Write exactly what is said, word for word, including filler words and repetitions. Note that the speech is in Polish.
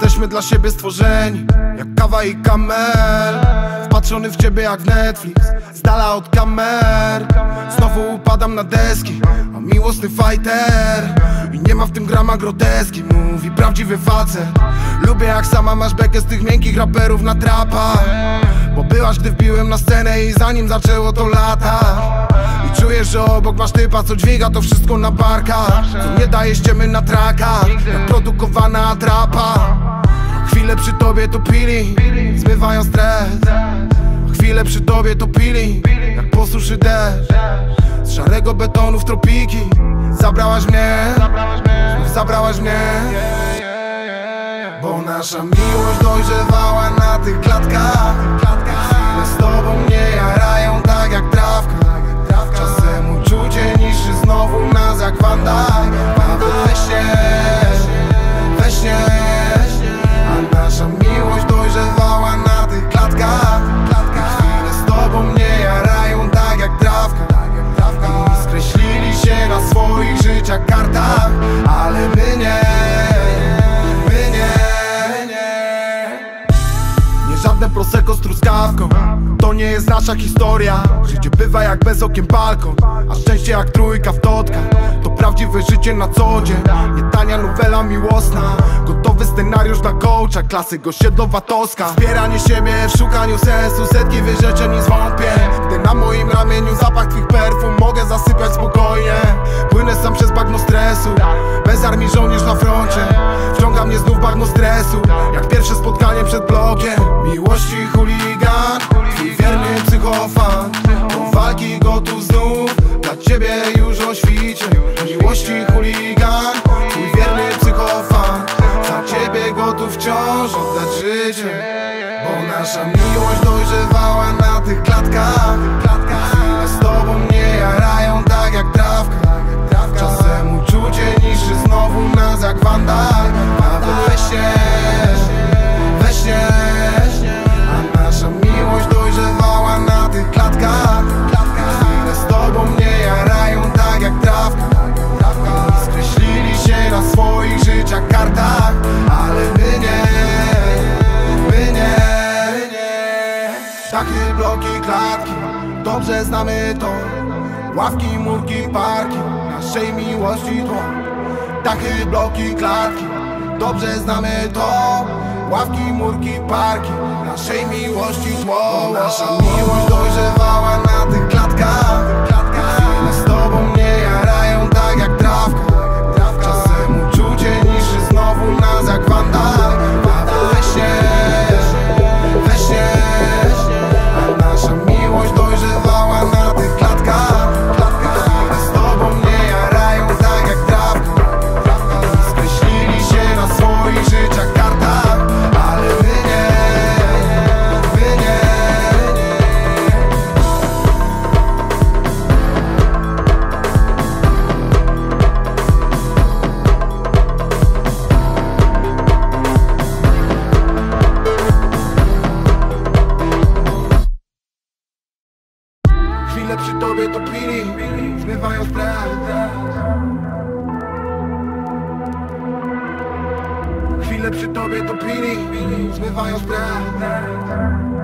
jesteśmy dla siebie stworzeni, jak kawa i kamel. Wpatrzony w ciebie jak w Netflix, z dala od kamer. Znowu upadam na deski, a miłosny fighter. I nie ma w tym grama groteski, mówi prawdziwy facet. Lubię jak sama masz bekę z tych miękkich raperów na trapach, bo byłaś gdy wbiłem na scenę i zanim zaczęło to lata. I czujesz, że obok masz typa, co dźwiga to wszystko na barkach, co nie daje ściemy na trakach, jak produkowana atrapa. Chwilę przy tobie to pili, zmywają stres. Chwilę przy tobie to pili, jak po suszy deszcz. Z szarego betonu w tropiki zabrałaś mnie, zabrałaś mnie. Bo nasza miłość dojrzewała na tych klatkach. Chwile z tobą mnie jarają tak jak trawka. Czasem uczucie niszczy znowu nas jak Wanda. Weź się, weź się. A nasza miłość dojrzewała na tych klatkach. Chwile z tobą mnie jarają tak jak trawka. I skreślili się na swoich życiach kartach, ale my nie. Żadne prosecco z truskawką, to nie jest nasza historia. Życie bywa jak bez okiem balkon, a szczęście jak trójka w totka. To prawdziwe życie na co dzień, nie tania nowela miłosna. Gotowy scenariusz dla coacha, klasyk osiedlowatowska. Zbieranie siebie w szukaniu sensu, setki wyrzeczeń i zwątpień. Gdy na moim ramieniu zapach twych perfum mogę zasypiać spokojnie. Płynę sam przez bagno stresu, bez armii żołnierz na froncie. Wciąga mnie znów bagno stresu, jak pierwsze spotkanie przed blokiem. Miłości chuligan, twój wierny psychofan. Do walki gotów znów, dla ciebie już o świcie. Miłości chuligan, twój wierny psychofan. Dla ciebie gotów wciąż oddać życie. Bo nasza miłość dojrzewała na tych klatkach. Chwile z tobą mnie jarają tak jak trawka. Czasem uczucie niszczy znowu nas jak Wanda. A weź się, weź się. A nasza miłość dojrzewała na tych klatkach. Chwile z tobą mnie jarają tak jak trawka. Skreślili się na swoich życiach kartach, ale my nie, my nie. Takie bloki, klatki, dobrze znamy to. Ławki, murki, parki, naszej miłości tło. Dachy, bloki, klatki, dobrze znamy to. Ławki, murki, parki, naszej miłości tło. Nasza miłość dojrzewała na tych klatkach. Chwile z tobą mnie jarają tak jak trawka. Czasem uczucie niszczy znowu nas jak Wanda. Weź się, weź się. A nasza miłość dojrzewała na tych klatkach. Chwile przy tobie to pili, zmywają strach.